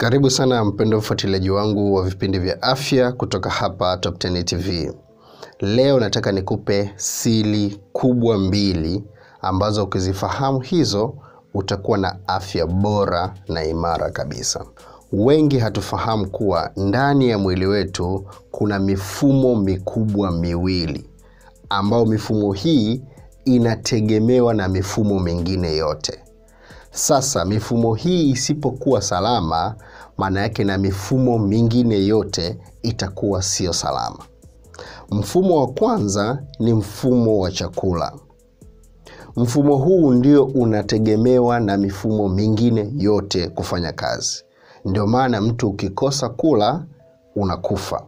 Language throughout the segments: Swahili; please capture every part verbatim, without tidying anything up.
Karibu sana mpendwa mfuatiliaji wangu wa vipindi vya afya kutoka hapa Topten T V. Leo nataka nikupe siri kubwa mbili ambazo ukizifahamu hizo utakuwa na afya bora na imara kabisa. Wengi hatufahamu kuwa ndani ya mwili wetu kuna mifumo mikubwa miwili ambao mifumo hii inategemewa na mifumo mingine yote. Sasa mifumo hii isipokuwa salama, maana yake na mifumo mingine yote itakuwa sio salama. Mfumo wa kwanza ni mfumo wa chakula. Mfumo huu ndio unategemewa na mifumo mingine yote kufanya kazi. Ndio maana mtu ukikosa kula unakufa,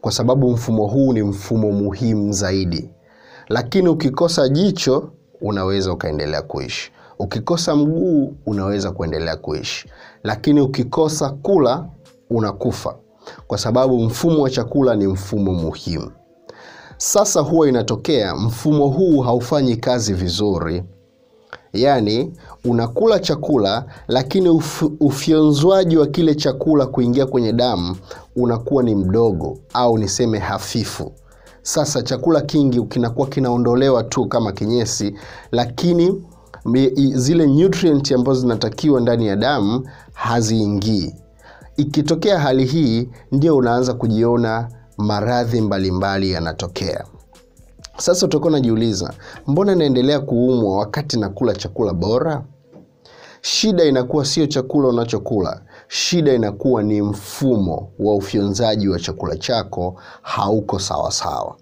kwa sababu mfumo huu ni mfumo muhimu zaidi. Lakini ukikosa jicho unaweza ukaendelea kuishi. Ukikosa mguu unaweza kuendelea kuishi. Lakini ukikosa kula unakufa, kwa sababu mfumo wa chakula ni mfumo muhimu. Sasa huwa inatokea mfumo huu haufanyi kazi vizuri. Yani unakula chakula, lakini uf, ufyonzwaji wa kile chakula kuingia kwenye damu unakuwa ni mdogo, au niseme hafifu. Sasa chakula kingi kinakuwa kinaondolewa tu kama kinyesi, lakini zile nutrient ambazo zinatakiwa ndani ya damu haziingii. Ikitokea hali hii, ndio unaanza kujiona maradhi mbalimbali yanatokea. Sasa utakuwa unajiuliza, mbona naendelea kuumwa wakati nakula chakula bora? Shida inakuwa sio chakula unachokula. Shida inakuwa ni mfumo wa ufyonzaji wa chakula chako hauko sawa sawa.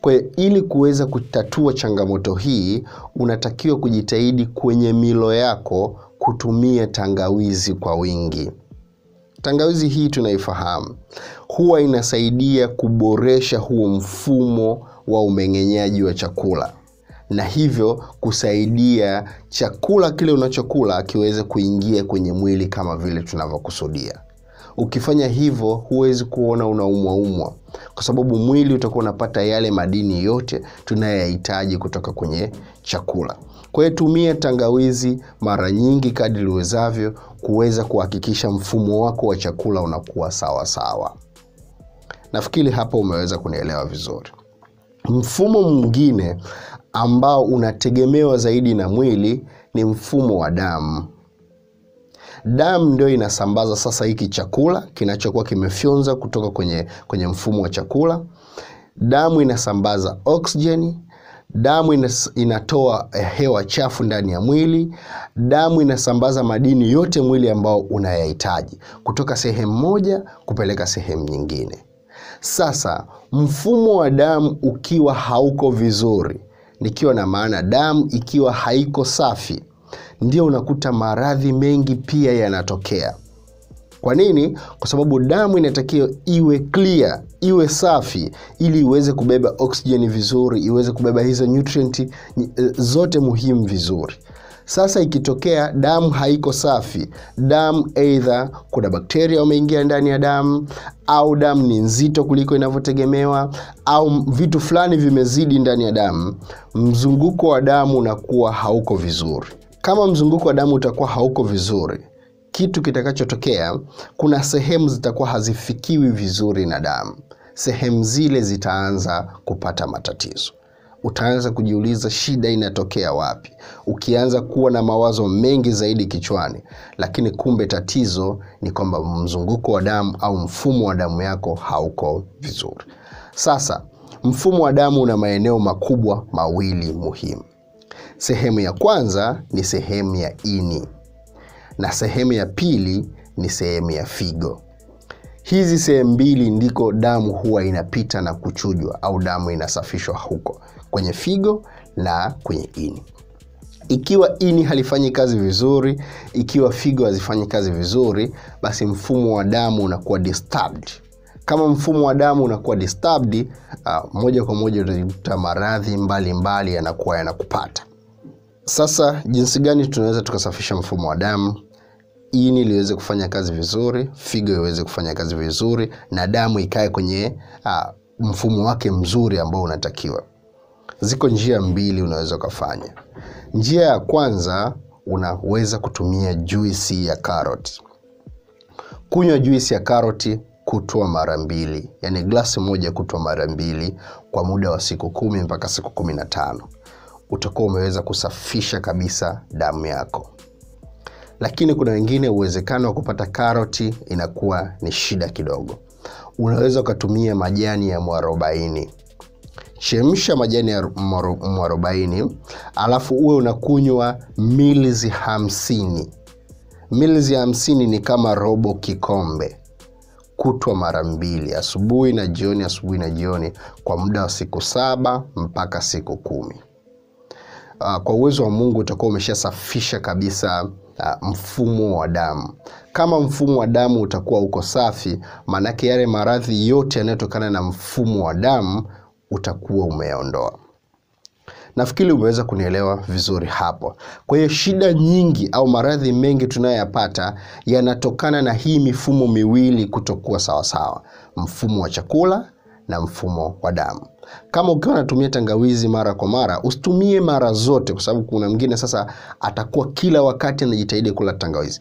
Kwa ili kuweza kutatua changamoto hii, unatakiwa kujitahidi kwenye milo yako kutumia tangawizi kwa wingi. Tangawizi hii tunaifahamu. Huwa inasaidia kuboresha huo mfumo wa umeng'enyaji wa chakula, na hivyo kusaidia chakula kile unachokula kiweze kuingia kwenye mwili kama vile tunavyokusudia. Ukifanya hivyo huwezi kuona unaumwa umwa, kwa sababu mwili utakuwa unapata yale madini yote tunayohitaji kutoka kwenye chakula. Kwa hiyo tumia tangawizi mara nyingi kadri uwezavyo kuweza kuhakikisha mfumo wako wa chakula unakuwa sawa sawa. Nafikiri hapo umeweza kunielewa vizuri. Mfumo mwingine ambao unategemewa zaidi na mwili ni mfumo wa damu. Damu ndio inasambaza sasa hiki chakula kinachokuwa kimefyonza kutoka kwenye kwenye mfumo wa chakula. Damu inasambaza oksijeni, damu inas, inatoa hewa chafu ndani ya mwili, damu inasambaza madini yote mwili ambao unayahitaji kutoka sehemu moja kupeleka sehemu nyingine. Sasa mfumo wa damu ukiwa hauko vizuri, nikiwa na maana damu ikiwa haiko safi, ndio unakuta maradhi mengi pia yanatokea. Kwa nini? Kwa sababu damu inatakiwa iwe clear, iwe safi, ili iweze kubeba oksijeni vizuri, iweze kubeba hizo nutrient zote muhimu vizuri. Sasa ikitokea damu haiko safi, damu either kuna bakteria wameingia ndani ya damu, au damu ni nzito kuliko inavyotegemewa, au vitu fulani vimezidi ndani ya damu, mzunguko wa damu unakuwa hauko vizuri. Kama mzunguko wa damu utakuwa hauko vizuri, kitu kitakachotokea, kuna sehemu zitakuwa hazifikiwi vizuri na damu. Sehemu zile zitaanza kupata matatizo. Utaanza kujiuliza shida inatokea wapi. Ukianza kuwa na mawazo mengi zaidi kichwani, lakini kumbe tatizo ni kwamba mzunguko wa damu au mfumo wa damu yako hauko vizuri. Sasa, mfumo wa damu una maeneo makubwa mawili muhimu. Sehemu ya kwanza ni sehemu ya ini, na sehemu ya pili ni sehemu ya figo. Hizi sehemu mbili ndiko damu huwa inapita na kuchujwa, au damu inasafishwa huko kwenye figo na kwenye ini. Ikiwa ini halifanyi kazi vizuri, ikiwa figo hazifanyi kazi vizuri, basi mfumo wa damu unakuwa disturbed. Kama mfumo wa damu unakuwa disturbed, uh, moja kwa moja utakuta maradhi mbalimbali yanakuwa yanakupata. Sasa jinsi gani tunaweza tukasafisha mfumo wa damu? Ini liweze kufanya kazi vizuri, figo iweze kufanya kazi vizuri, na damu ikae kwenye a, mfumo wake mzuri ambao unatakiwa. Ziko njia mbili unaweza kufanya. Njia ya kwanza, unaweza kutumia juisi ya karoti. Kunywa juisi ya karoti kutwa mara mbili, yani glasi moja kutwa mara mbili kwa muda wa siku kumi mpaka siku kumi na tano. Utakuwa umeweza kusafisha kabisa damu yako. Lakini kuna wengine uwezekano wa kupata karoti inakuwa ni shida kidogo. Unaweza ukatumia majani ya mwarobaini. Chemsha majani ya mwarobaini, alafu uwe unakunywa milizi hamsini. Milizi hamsini ni kama robo kikombe. Kutwa mara mbili, asubuhi na jioni, asubuhi na jioni, kwa muda wa siku saba mpaka siku kumi. Kwa uwezo wa Mungu utakuwa umeshasafisha kabisa mfumo wa damu. Kama mfumo wa damu utakuwa uko safi, manake yale maradhi yote yanayotokana na mfumo wa damu utakuwa umeondoa. Nafikiri umeweza kunielewa vizuri hapo. Kwa hiyo shida nyingi au maradhi mengi tunayoyapata yanatokana na hii mifumo miwili kutokuwa sawa sawa. Mfumo wa chakula na mfumo wa damu. Kama ukiwa unatumia tangawizi mara kwa mara, usitumie mara zote, kwa sababu kuna mwingine sasa atakuwa kila wakati anajitahidi kula tangawizi.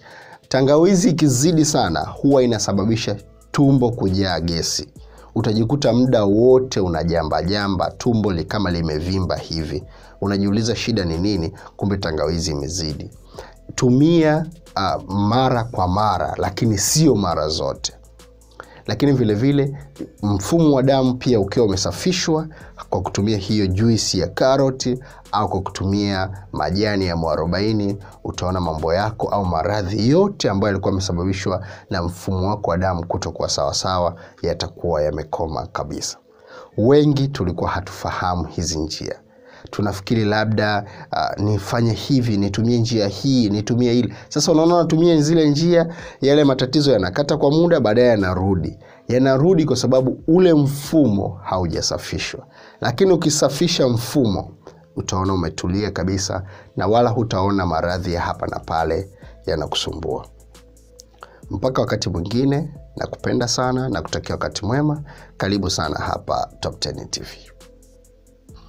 Tangawizi ikizidi sana huwa inasababisha tumbo kujaa gesi. Utajikuta muda wote unajamba jamba, tumbo li kama limevimba hivi. Unajiuliza shida ni nini, kumbe tangawizi imezidi. Tumia uh, mara kwa mara, lakini sio mara zote. Lakini vile vile mfumo wa damu pia ukiwa umesafishwa kwa kutumia hiyo juisi ya karoti au kwa kutumia majani ya mwarobaini, utaona mambo yako au maradhi yote ambayo yalikuwa yamesababishwa na mfumo wako wa damu kutokuwa sawa sawa yatakuwa yamekoma kabisa. Wengi tulikuwa hatufahamu hizi njia. Tunafikiri labda uh, nifanye hivi, nitumie njia hii, nitumie hili. Sasa unaona unatumia zile njia, yale matatizo yanakata kwa muda, baadaye yanarudi. Yanarudi kwa sababu ule mfumo haujasafishwa. Lakini ukisafisha mfumo, utaona umetulia kabisa na wala hutaona maradhi ya hapa na pale yanakusumbua. Mpaka wakati mwingine, nakupenda sana na kutakia wakati mwema. Karibu sana hapa Topten T V.